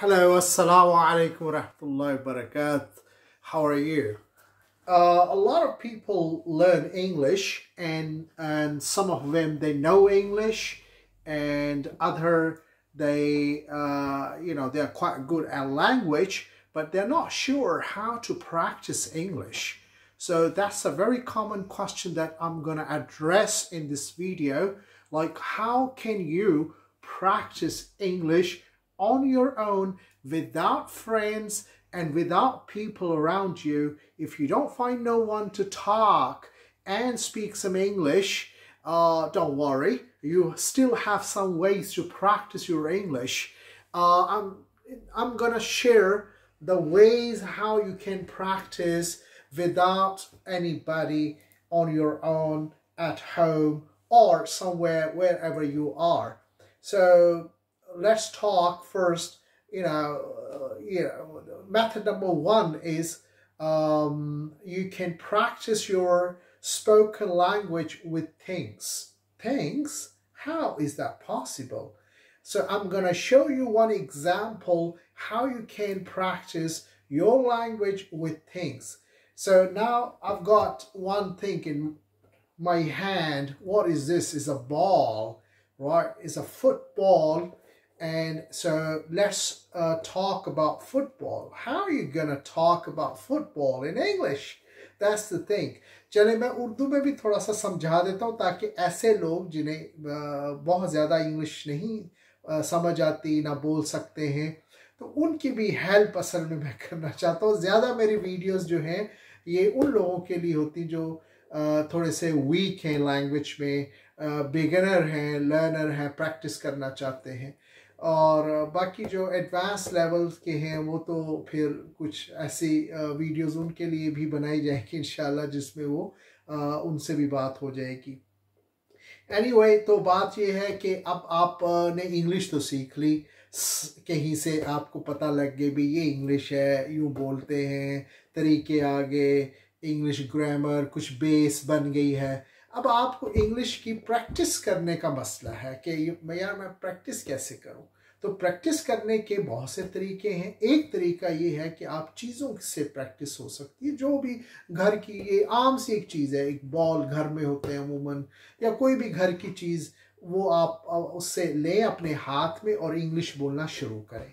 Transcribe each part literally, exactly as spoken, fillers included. Hello, assalamu alaikum wa rahmatullahi wa barakatuh. How are you? Uh, a lot of people learn English, and and some of them they know English, and other they uh, you know they are quite good at language, but they're not sure how to practice English. So that's a very common question that I'm gonna address in this video. Like, how can you practice English on your own, without friends and without people around you? If you don't find no one to talk and speak some English, uh, don't worry, you still have some ways to practice your English. Uh, I'm, I'm gonna share the ways how you can practice without anybody, on your own, at home or somewhere, wherever you are. So let's talk first. You know, uh, you know, method number one is um, you can practice your spoken language with things. Things? How is that possible? So I'm going to show you one example how you can practice your language with things. So now I've got one thing in my hand. What is this? It's a ball, right? It's a football. And so let's uh, talk about football. How are you gonna talk about football in English? That's the thing. चले मैं उर्दू में भी थोड़ा सा समझा देता हूँ ताकि ऐसे लोग जिन्हें बहुत ज़्यादा इंग्लिश नहीं समझ आती ना बोल सकते हैं तो उनकी भी हेल्प असल में मैं करना चाहता हूँ. ज़्यादा मेरी वीडियोस जो हैं ये उन लोगों के लिए होती जो थोड़े से वीक हैं लैंग्वेज में, बिगिनर हैं, लर्नर हैं, प्रैक्टिस करना चाहते हैं. और बाकी जो एडवांस लेवल्स के हैं वो तो फिर कुछ ऐसी वीडियोस उनके लिए भी बनाई जाएगी इंशाल्लाह जिसमें वो उनसे भी बात हो जाएगी. एनीवे, तो बात ये है कि अब आपने इंग्लिश तो सीख ली, कहीं से आपको पता लग गया भी ये इंग्लिश है, यूँ बोलते हैं, तरीके आ गए, इंग्लिश ग्रामर कुछ बेस बन गई है. अब आपको इंग्लिश की प्रैक्टिस करने का मसला है कि यार मैं प्रैक्टिस कैसे करूं. तो प्रैक्टिस करने के बहुत से तरीके हैं. एक तरीका ये है कि आप चीज़ों से प्रैक्टिस हो सकती है, जो भी घर की ये आम सी एक चीज़ है, एक बॉल घर में होते हैं अमूमन, या कोई भी घर की चीज़, वो आप उससे लें अपने हाथ में और इंग्लिश बोलना शुरू करें.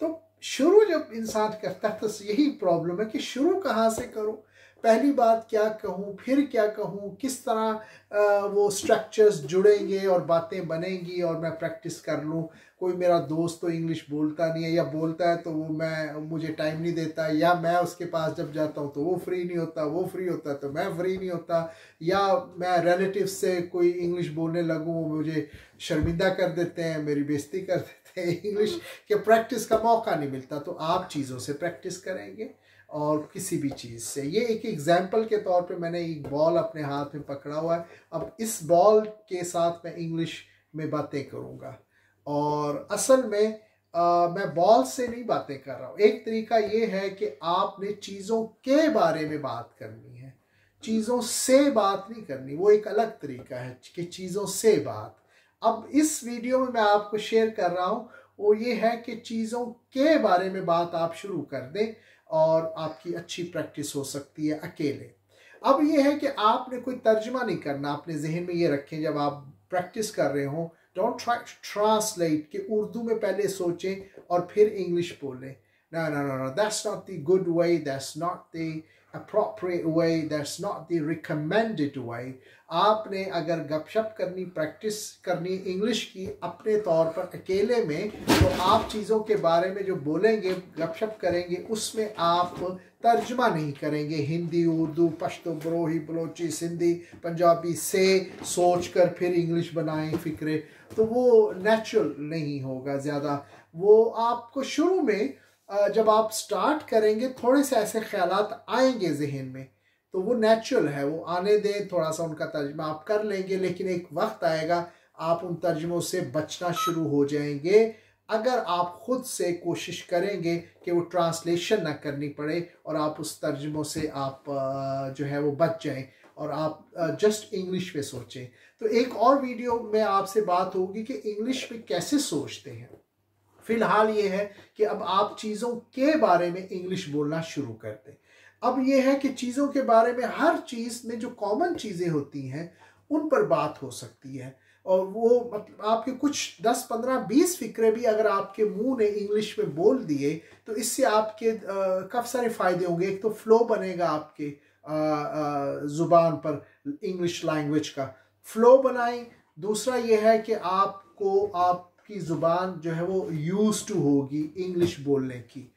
तो शुरू जब इंसान करता है तो यही प्रॉब्लम है कि शुरू कहाँ से करूँ, पहली बात क्या कहूँ, फिर क्या कहूँ, किस तरह वो स्ट्रक्चर्स जुड़ेंगे और बातें बनेंगी और मैं प्रैक्टिस कर लूँ. कोई मेरा दोस्त तो इंग्लिश बोलता नहीं है, या बोलता है तो वो मैं मुझे टाइम नहीं देता, या मैं उसके पास जब जाता हूँ तो वो फ्री नहीं होता, वो फ्री होता है तो मैं फ्री नहीं होता, या मैं रिलेटिव से कोई इंग्लिश बोलने लगूँ वो मुझे शर्मिंदा कर देते हैं, मेरी बेइज्जती कर देते हैं. इंग्लिश के प्रैक्टिस का मौका नहीं मिलता. तो आप चीज़ों से प्रैक्टिस करेंगे और किसी भी चीज़ से. ये एक एग्जाम्पल के तौर पे मैंने एक बॉल अपने हाथ में पकड़ा हुआ है. अब इस बॉल के साथ मैं इंग्लिश में बातें करूँगा और असल में आ, मैं बॉल से नहीं बातें कर रहा हूँ. एक तरीका ये है कि आपने चीज़ों के बारे में बात करनी है, चीज़ों से बात नहीं करनी. वो एक अलग तरीका है कि चीज़ों से बात. अब इस वीडियो में मैं आपको शेयर कर रहा हूँ वो ये है कि चीज़ों के बारे में बात आप शुरू कर दें और आपकी अच्छी प्रैक्टिस हो सकती है अकेले. अब ये है कि आपने कोई तर्जमा नहीं करना. अपने जहन में ये रखें जब आप प्रैक्टिस कर रहे हो, डोंट ट्राई ट्रांसलेट कि उर्दू में पहले सोचें और फिर इंग्लिश बोलें. No no no no, that's not the good way, that's not the appropriate way, that's not the recommended way. आपने अगर गपशप करनी, प्रैक्टिस करनी इंग्लिश की अपने तौर पर अकेले में, तो आप चीज़ों के बारे में जो बोलेंगे, गपशप करेंगे, उसमें आप तर्जमा नहीं करेंगे. हिंदी, उर्दू, पश्तो, बरोही, बलोची, सिंधी, पंजाबी से सोच कर फिर इंग्लिश बनाएं फिक्रे, तो वो नेचुरल नहीं होगा ज़्यादा. वो आपको शुरू में जब आप स्टार्ट करेंगे थोड़े से ऐसे ख्यालात आएंगे जहन में, तो वो नेचुरल है, वो आने दें, थोड़ा सा उनका तर्जमा आप कर लेंगे. लेकिन एक वक्त आएगा आप उन तर्जमों से बचना शुरू हो जाएंगे अगर आप ख़ुद से कोशिश करेंगे कि वो ट्रांसलेशन ना करनी पड़े और आप उस तर्जमों से आप जो है वो बच जाएं और आप जस्ट इंग्लिश में सोचें. तो एक और वीडियो में आपसे बात होगी कि इंग्लिश में कैसे सोचते हैं. फिलहाल ये है कि अब आप चीज़ों के बारे में इंग्लिश बोलना शुरू कर दें। अब ये है कि चीज़ों के बारे में, हर चीज़ में जो कॉमन चीज़ें होती हैं उन पर बात हो सकती है, और वो मतलब आपके कुछ दस पंद्रह बीस फिक्रे भी अगर आपके मुंह ने इंग्लिश में बोल दिए तो इससे आपके काफ़ी सारे फ़ायदे होंगे। एक तो फ़्लो बनेगा आपके ज़ुबान पर, इंग्लिश लैंग्वेज का फ़्लो बनाएं। दूसरा ये है कि आपको आपकी ज़ुबान जो है वो यूज़ टू होगी इंग्लिश बोलने की।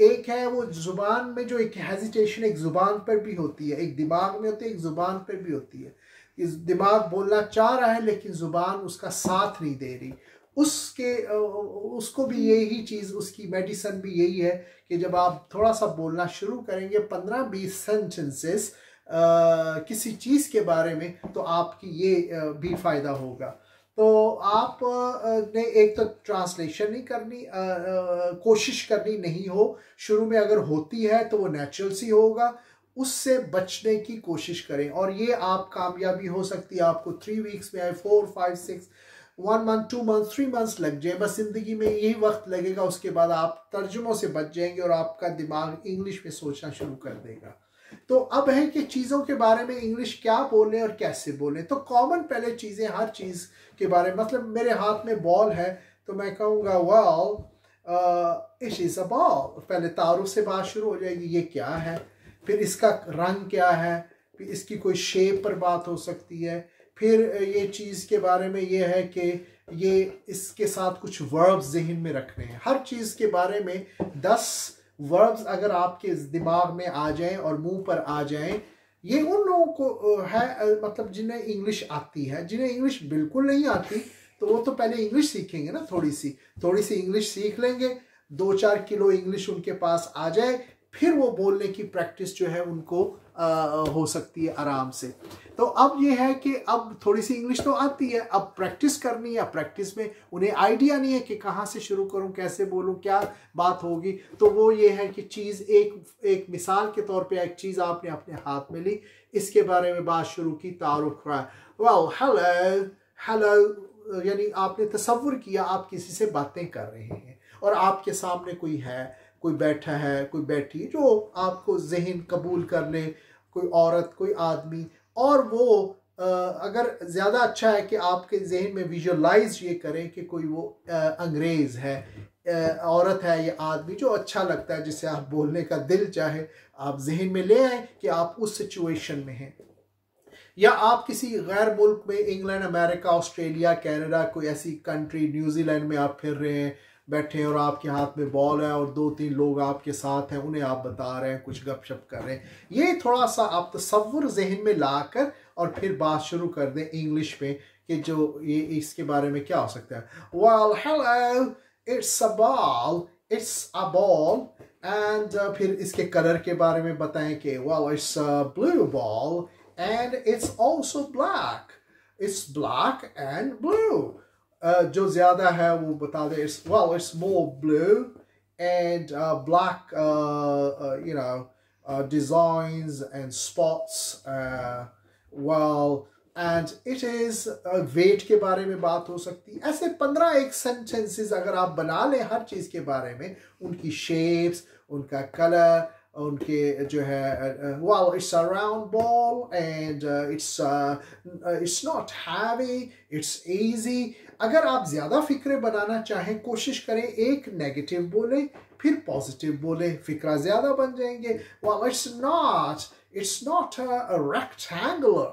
एक है वो ज़ुबान में जो एक हेजिटेशन एक ज़ुबान पर भी होती है, एक दिमाग में होती है, एक ज़ुबान पर भी होती है। इस दिमाग बोलना चाह रहा है लेकिन ज़ुबान उसका साथ नहीं दे रही, उसके उसको भी यही चीज़, उसकी मेडिसिन भी यही है कि जब आप थोड़ा सा बोलना शुरू करेंगे पंद्रह बीस सेंटेंसेस किसी चीज़ के बारे में, तो आपकी ये भी फ़ायदा होगा। तो आप ने एक तो ट्रांसलेशन नहीं करनी, आ, आ, कोशिश करनी नहीं हो शुरू में, अगर होती है तो वो नेचुरल सी होगा, उससे बचने की कोशिश करें और ये आप कामयाबी हो सकती है। आपको थ्री वीक्स में आए, four five six one month two month three months लग जाए, बस ज़िंदगी में यही वक्त लगेगा, उसके बाद आप तर्जुमों से बच जाएंगे और आपका दिमाग इंग्लिश में सोचना शुरू कर देगा। तो अब है कि चीज़ों के बारे में इंग्लिश क्या बोलें और कैसे बोलें। तो कॉमन पहले चीज़ें, हर चीज़ के बारे में, मतलब मेरे हाथ में बॉल है तो मैं कहूँगा wow it is a ball. पहले तारुफ से बात शुरू हो जाएगी, ये क्या है, फिर इसका रंग क्या है, फिर इसकी कोई शेप पर बात हो सकती है, फिर ये चीज़ के बारे में ये है कि ये इसके साथ कुछ वर्ब्स जहन में रखने हैं। हर चीज़ के बारे में दस वर्ब्स अगर आपके दिमाग में आ जाएं और मुंह पर आ जाएं, ये उन लोगों को है मतलब जिन्हें इंग्लिश आती है। जिन्हें इंग्लिश बिल्कुल नहीं आती तो वो तो पहले इंग्लिश सीखेंगे ना, थोड़ी सी थोड़ी सी इंग्लिश सीख लेंगे, दो चार किलो इंग्लिश उनके पास आ जाए, फिर वो बोलने की प्रैक्टिस जो है उनको आ, हो सकती है आराम से। तो अब ये है कि अब थोड़ी सी इंग्लिश तो आती है, अब प्रैक्टिस करनी है। प्रैक्टिस में उन्हें आइडिया नहीं है कि कहाँ से शुरू करूँ, कैसे बोलूँ, क्या बात होगी। तो वो ये है कि चीज़ एक एक मिसाल के तौर पे एक चीज़ आपने अपने हाथ में ली, इसके बारे में बात शुरू की, तारुफ हुआ, वाओ हेलो हेलो, यानी आपने तसव्वुर किया आप किसी से बातें कर रहे हैं और आपके सामने कोई है, कोई बैठा है, कोई बैठी है, जो आपको जहन कबूल कर ले, कोई औरत, कोई आदमी, और वो आ, अगर ज़्यादा अच्छा है कि आपके जहन में विजुअलाइज ये करें कि कोई वो आ, अंग्रेज़ है, आ, औरत है या आदमी, जो अच्छा लगता है, जिससे आप बोलने का दिल चाहे, आप जहन में ले आए कि आप उस सिचुएशन में हैं। या आप किसी गैर मुल्क में, इंग्लैंड, अमेरिका, ऑस्ट्रेलिया, कनाडा, कोई ऐसी कंट्री, न्यूजीलैंड में आप फिर रहे हैं, बैठे हैं और आपके हाथ में बॉल है और दो तीन लोग आपके साथ हैं, उन्हें आप बता रहे हैं, कुछ गपशप कर रहे हैं, ये थोड़ा सा आप तसव्वुर जहन में ला कर और फिर बात शुरू कर दें इंग्लिश में कि जो ये इसके बारे में क्या हो सकता है। Well, hello, it's a ball, it's a ball, and uh, फिर इसके कलर के बारे में बताएं कि well, it's a blue ball and it's also black, it's black and blue। Uh, जो ज़्यादा है वो बता दें, it's well it's more blue and black, you know, designs and spots, well and it is. Weight के बारे में बात हो सकती है। ऐसे पंद्रह एक सेंटेंसेस अगर आप बना लें हर चीज़ के बारे में, उनकी शेप्स, उनका कलर, उनके जो है, well it's a round ball and uh, it's uh, it's not heavy, it's easy। अगर आप ज़्यादा फिक्रे बनाना चाहें कोशिश करें, एक नेगेटिव बोलें फिर पॉजिटिव बोलें, फिक्रा ज़्यादा बन जाएंगे। well it's not it's not a rectangular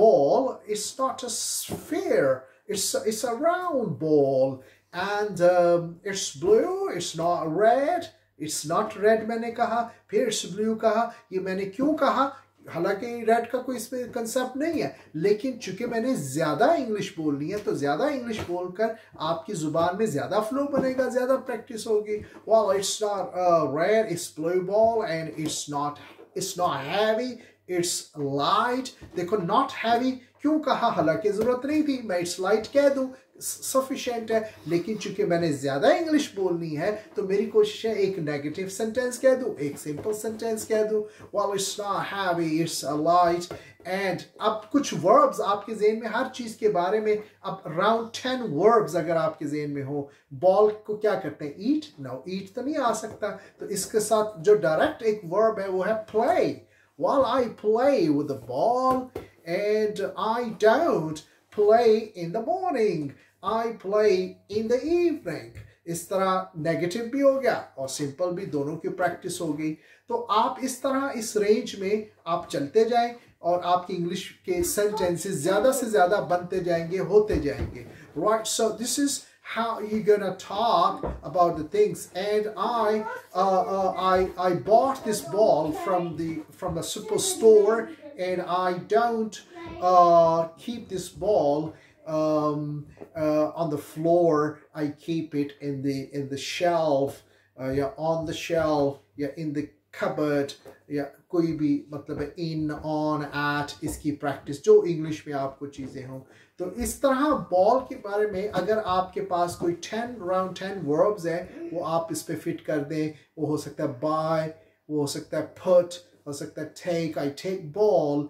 ball, it's not a sphere, it's it's a round ball and um, it's blue, it's not red, it's not red मैंने कहा, फिर इट्स ब्लू कहा। ये मैंने क्यों कहा, हालांकि रेड का कोई इसमें कंसेप्ट नहीं है, लेकिन चूंकि मैंने ज़्यादा इंग्लिश बोलनी है तो ज़्यादा इंग्लिश बोलकर आपकी ज़ुबान में ज़्यादा फ्लो बनेगा, ज़्यादा प्रैक्टिस होगी। Wow it's not red, it's blue ball and it's not it's not heavy, it's light. देखो नॉट हैवी क्यों कहा, हालांकि ज़रूरत नहीं थी, मैं इट्स लाइट कह दूँ, सफिशेंट है, लेकिन चूंकि मैंने ज़्यादा इंग्लिश बोलनी है तो मेरी कोशिश है एक नेगेटिव सेंटेंस कह दूँ, एक सिंपल सेंटेंस कह दूँ, well it's not heavy, it's a light. And अब कुछ वर्ब्स आपके जेहन में, हर चीज़ के बारे में अब अराउंड टेन वर्ब्स अगर आपके जेहन में हो, बॉल को क्या करते हैं, ईट, नो ईट तो नहीं आ सकता, तो इसके साथ जो डायरेक्ट एक वर्ब है वो है play, while I play with the ball and I don't play in the morning, I play in the evening. इस तरह नेगेटिव भी हो गया और सिंपल भी, दोनों की प्रैक्टिस हो गई। तो आप इस तरह इस रेंज में आप चलते जाएं और आपकी इंग्लिश के सेंटेंसेस ज़्यादा से ज़्यादा बनते जाएंगे, होते जाएंगे। Right, so this is how you're gonna talk about the things. And I, uh, uh, I, I bought this ball from the from a superstore, and I don't uh, keep this ball um, uh, on the floor. I keep it in the in the shelf, uh, yeah, on the shelf, yeah, in the cupboard, yeah, कोई भी मतलब in, on, at, इसकी practice जो English में आपको चीज़ें हों। तो इस तरह बॉल के बारे में अगर आपके पास कोई टेन राउंड टेन वर्ब्स हैं वो आप इस पर फिट कर दें। वो हो सकता है बाय, वो हो सकता है put, हो सकता है take, I take ball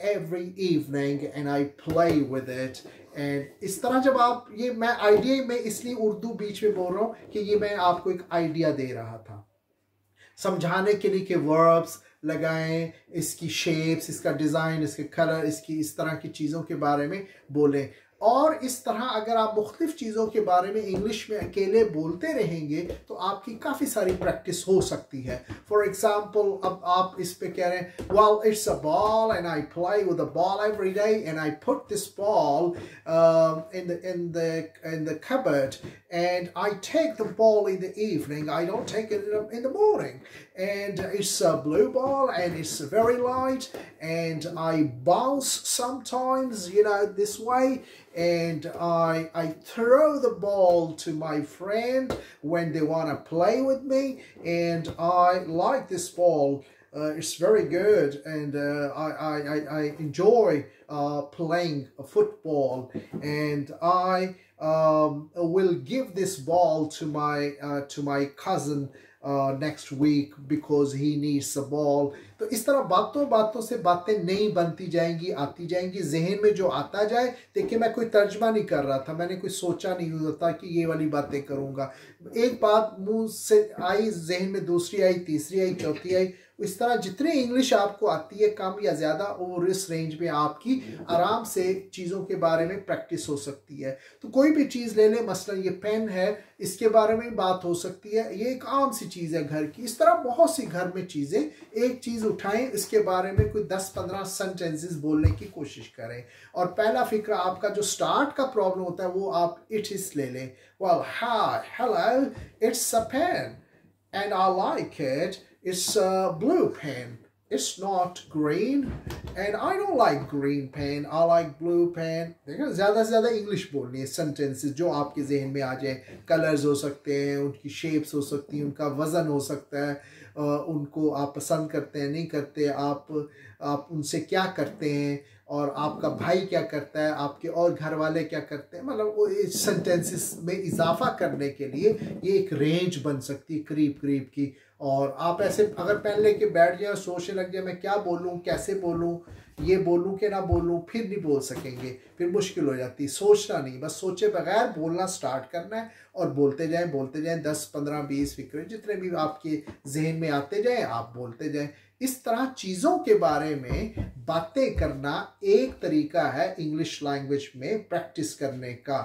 every evening and I play with it. And इस तरह जब आप ये, मैं आइडिया में इसलिए उर्दू बीच में बोल रहा हूँ कि ये मैं आपको एक आइडिया दे रहा था समझाने के लिए कि वर्ब्स लगाएं, इसकी शेप्स, इसका डिज़ाइन, इसके कलर, इसकी इस तरह की चीज़ों के बारे में बोलें। और इस तरह अगर आप मुख्तलिफ़ चीज़ों के बारे में इंग्लिश में अकेले बोलते रहेंगे तो आपकी काफ़ी सारी प्रैक्टिस हो सकती है। फॉर एग्ज़ाम्पल, अब आप इस पर कह रहे हैं well it's a ball and I play with the ball every day and I put this ball uh, in the in the in the cupboard and I take the ball in the evening, I don't take it in the morning, and it's a blue ball and it's very light and I bounce sometimes, you know, this way. And I, I throw the ball to my friend when they want to play with me. And I like this ball. Uh, it's very good. And uh, I, I, I enjoy uh, playing football. And I um, will give this ball to my, uh, to my cousin Uh, next week because he needs the ball. तो इस तरह बातों बातों से बातें नहीं बनती जाएंगी, आती जाएंगी, जहन में जो आता जाए। देखिए मैं कोई तर्जमा नहीं कर रहा था, मैंने कोई सोचा नहीं होता कि ये वाली बातें करूँगा। एक बात मुँह से आई जहन में, दूसरी आई, तीसरी आई, चौथी आई। इस तरह जितनी इंग्लिश आपको आती है कम या ज़्यादा, और इस रेंज में आपकी आराम से चीज़ों के बारे में प्रैक्टिस हो सकती है। तो कोई भी चीज़ ले लें, मसलन ये पेन है, इसके बारे में बात हो सकती है, ये एक आम सी चीज़ है घर की। इस तरह बहुत सी घर में चीज़ें, एक चीज़ उठाएं, इसके बारे में कोई दस पंद्रह सेंटेंसेस बोलने की कोशिश करें। और पहला फिक्रा आपका जो स्टार्ट का प्रॉब्लम होता है वो आप इट इस ले लें। well hi, hello, it's a pen and I like it. It's a blue pen. It's not green. And I don't like green pen. I like blue pen. देखो ज़्यादा से ज़्यादा इंग्लिश बोलनी है, सेंटेंसेस जो आपके जहन में आ जाए। कलर्स हो सकते हैं, उनकी शेप्स हो सकती हैं, उनका वज़न हो सकता है, उनको आप पसंद करते हैं, नहीं करते, आप आप उनसे क्या करते हैं, और आपका भाई क्या करता है, आपके और घर वाले क्या करते हैं। मतलब वो सेंटेंसेस में इजाफा करने के लिए ये एक रेंज बन सकती है करीब करीब की। और आप ऐसे अगर पेन लेके बैठ जाए और सोचने लग जाए मैं क्या बोलूँ, कैसे बोलूँ, ये बोलूँ कि ना बोलूँ, फिर नहीं बोल सकेंगे, फिर मुश्किल हो जाती है। सोचना नहीं, बस सोचे बगैर बोलना स्टार्ट करना है और बोलते जाएं बोलते जाएं दस पंद्रह बीस फिक्रे जितने भी आपके जहन में आते जाएं आप बोलते जाएं। इस तरह चीज़ों के बारे में बातें करना एक तरीका है इंग्लिश लैंग्वेज में प्रैक्टिस करने का।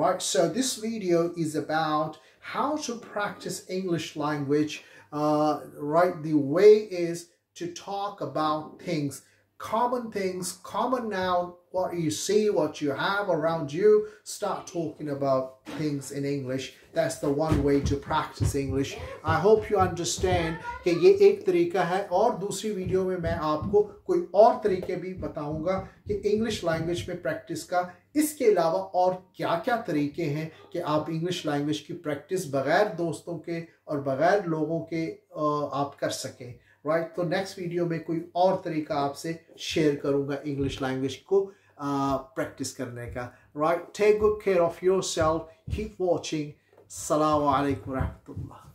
Right, so this video is about how to practice English language. Right, the way is to talk about things, common things, common noun, what you see, what you have around you. Start talking about things in English. That's the one way to practice English. I hope you understand कि ये एक तरीका है। और दूसरी video में मैं आपको कोई और तरीके भी बताऊंगा कि इंग्लिश लैंग्वेज में प्रैक्टिस का इसके अलावा और क्या क्या तरीके हैं कि आप इंग्लिश लैंग्वेज की प्रैक्टिस बग़ैर दोस्तों के और बग़ैर लोगों के आप कर सकें। राइट right, तो नेक्स्ट वीडियो में कोई और तरीका आपसे शेयर करूंगा इंग्लिश लैंग्वेज को प्रैक्टिस करने का। Right, take good care of yourself. Keep watching. Assalamu alaikum warahmatullah.